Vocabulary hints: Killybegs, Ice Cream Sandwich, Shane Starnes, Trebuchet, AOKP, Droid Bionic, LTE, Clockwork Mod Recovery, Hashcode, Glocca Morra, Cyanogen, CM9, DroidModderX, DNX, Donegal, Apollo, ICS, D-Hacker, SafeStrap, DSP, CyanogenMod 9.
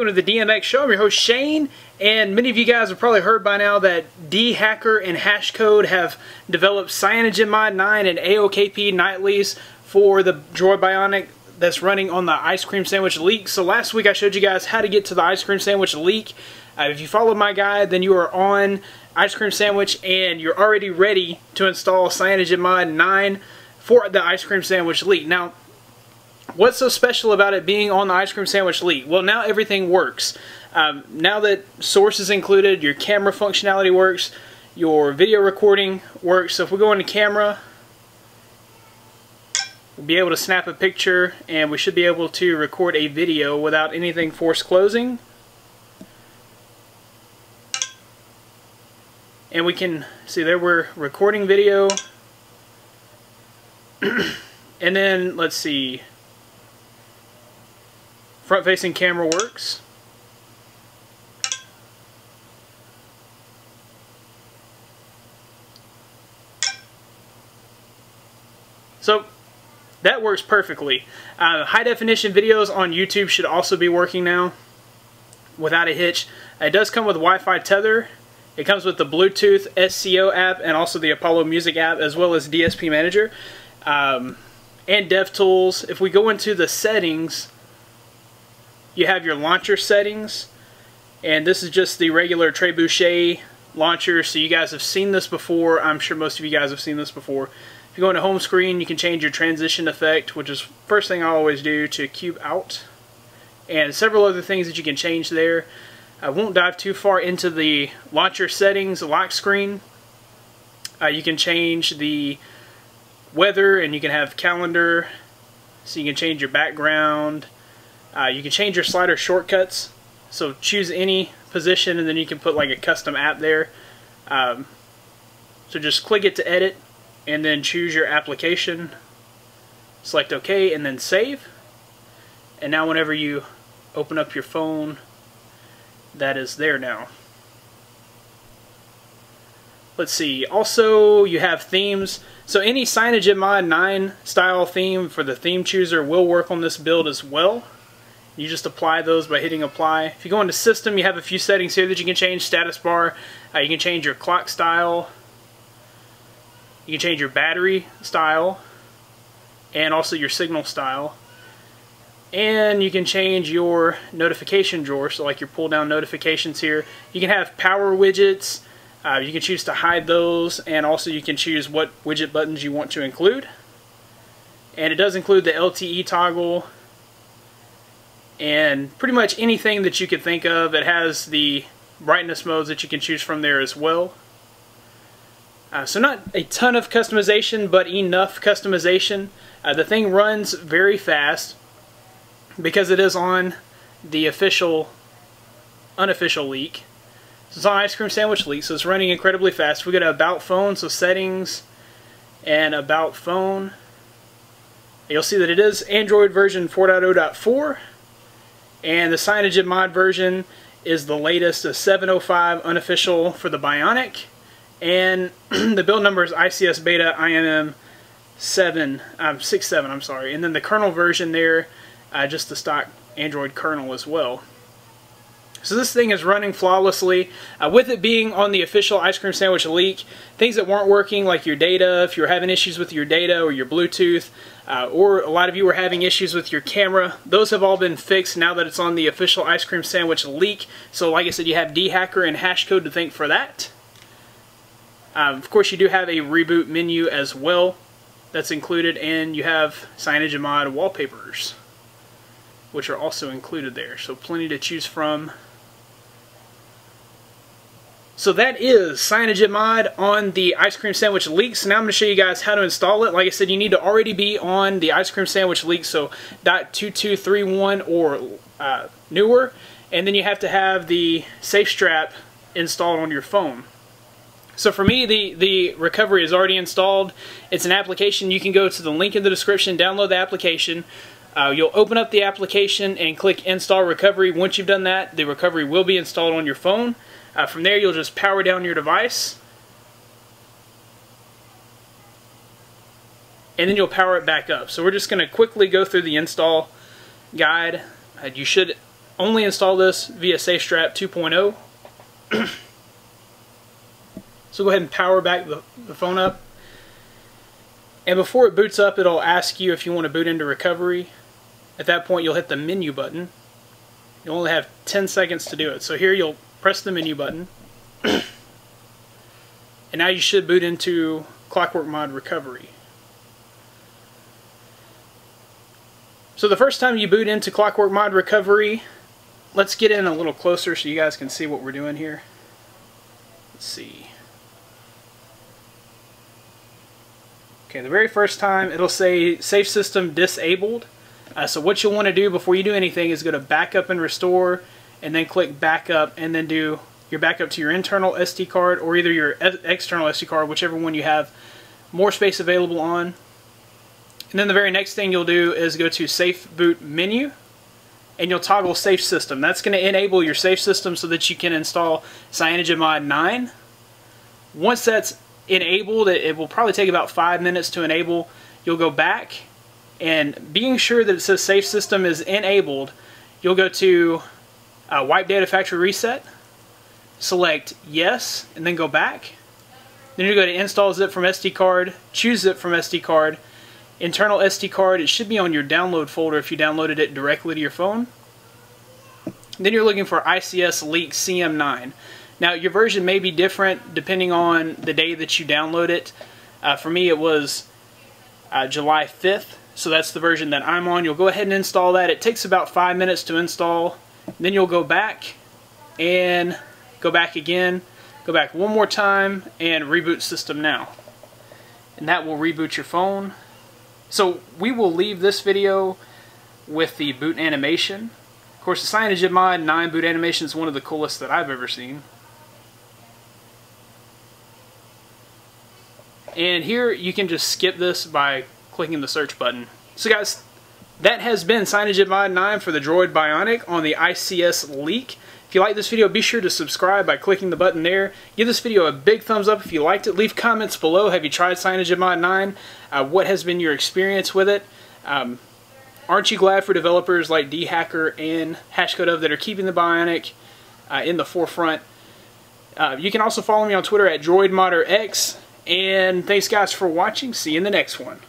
Welcome to the DNX show. I'm your host Shane, and many of you guys have probably heard by now that D-Hacker and Hashcode have developed CyanogenMod 9 and AOKP nightlies for the Droid Bionic that's running on the Ice Cream Sandwich leak. So last week I showed you guys how to get to the Ice Cream Sandwich leak. If you followed my guide, then you are on Ice Cream Sandwich and you're already ready to install CyanogenMod 9 for the Ice Cream Sandwich leak. Now, what's so special about it being on the Ice Cream Sandwich leak? Well, now everything works. Now that source is included, your camera functionality works, your video recording works. So if we go into camera, we'll be able to snap a picture and we should be able to record a video without anything forced closing. And we can see there we're recording video. And then, let's see, front-facing camera works. So that works perfectly. High-definition videos on YouTube should also be working now without a hitch. It does come with Wi-Fi tether. It comes with the Bluetooth SCO app and also the Apollo Music app, as well as DSP Manager and DevTools. If we go into the settings, you have your launcher settings, and this is just the regular Trebuchet launcher, so you guys have seen this before. I'm sure most of you guys have seen this before. If you go into home screen, you can change your transition effect, which is first thing I always do, to cube out, and several other things that you can change there. I won't dive too far into the launcher settings. Lock screen, you can change the weather, and you can have calendar, so you can change your background. You can change your slider shortcuts, so choose any position and then you can put like a custom app there. So just click it to edit and then choose your application, select OK and then save. And now whenever you open up your phone, that is there now. Let's see, also you have themes. So any CyanogenMod 9 style theme for the theme chooser will work on this build as well. You just apply those by hitting apply. If you go into system, you have a few settings here that you can change. Status bar, you can change your clock style, you can change your battery style, and also your signal style. And you can change your notification drawer, so like your pull down notifications here. You can have power widgets, you can choose to hide those, and also you can choose what widget buttons you want to include. And it does include the LTE toggle, and pretty much anything that you could think of. It has the brightness modes that you can choose from there as well. So not a ton of customization, but enough customization. The thing runs very fast because it is on the official, unofficial leak. So it's on Ice Cream Sandwich leak, so it's running incredibly fast. We go to About Phone, so Settings, and About Phone. You'll see that it is Android version 4.0.4. And the CyanogenMod version is the latest, a 705 unofficial for the Bionic. And the build number is ICS Beta IMM 67, I'm sorry. And then the kernel version there, just the stock Android kernel as well. So this thing is running flawlessly. With it being on the official Ice Cream Sandwich leak, things that weren't working, like your data, if you're having issues with your data or your Bluetooth, or a lot of you were having issues with your camera, those have all been fixed now that it's on the official Ice Cream Sandwich leak. So like I said, you have D-Hacker and Hashcode to thank for that. Of course, you do have a reboot menu as well that's included, and you have CyanogenMod wallpapers, which are also included there. So plenty to choose from. So that is CyanogenMod on the Ice Cream Sandwich leak. So now I'm going to show you guys how to install it. Like I said, you need to already be on the Ice Cream Sandwich leak, so .2231 or newer, and then you have to have the SafeStrap installed on your phone. So for me, the recovery is already installed. It's an application. You can go to the link in the description, download the application. You'll open up the application and click Install Recovery. Once you've done that, the recovery will be installed on your phone. From there, you'll just power down your device, and then you'll power it back up. So we're just going to quickly go through the install guide. You should only install this via SafeStrap 2.0. So go ahead and power back the phone up. And before it boots up, it'll ask you if you want to boot into recovery. At that point, you'll hit the menu button. You'll only have 10 seconds to do it. So here you'll press the menu button. And now you should boot into Clockwork Mod Recovery. So the first time you boot into Clockwork Mod Recovery, let's get in a little closer so you guys can see what we're doing here. Let's see. Okay, the very first time it'll say safe system disabled. So what you'll want to do before you do anything is go to backup and restore, and then click backup, and then do your backup to your internal SD card or either your external SD card, whichever one you have more space available on. And then the very next thing you'll do is go to safe boot menu, and you'll toggle safe system. That's going to enable your safe system so that you can install CyanogenMod 9. Once that's enabled, it will probably take about 5 minutes to enable. You'll go back, and being sure that it says safe system is enabled, you'll go to wipe data factory reset, select yes, and then go back. Then you go to install zip from SD card, choose zip from SD card, internal SD card. It should be on your download folder if you downloaded it directly to your phone. Then you're looking for ICS leak CM9. Now, your version may be different depending on the day that you download it. For me, it was July 5th, so that's the version that I'm on. You'll go ahead and install that. It takes about 5 minutes to install. Then you'll go back and go back again. Go back one more time and reboot system now. And that will reboot your phone. So we will leave this video with the boot animation. Of course, the CyanogenMod 9 boot animation is one of the coolest that I've ever seen. And here you can just skip this by clicking the search button. So guys, that has been CyanogenMod 9 for the Droid Bionic on the ICS leak. If you like this video, be sure to subscribe by clicking the button there. Give this video a big thumbs up if you liked it. Leave comments below. Have you tried CyanogenMod 9? What has been your experience with it? Aren't you glad for developers like D-Hacker and Hashcode that are keeping the Bionic in the forefront? You can also follow me on Twitter at DroidModderX. And thanks guys for watching. See you in the next one.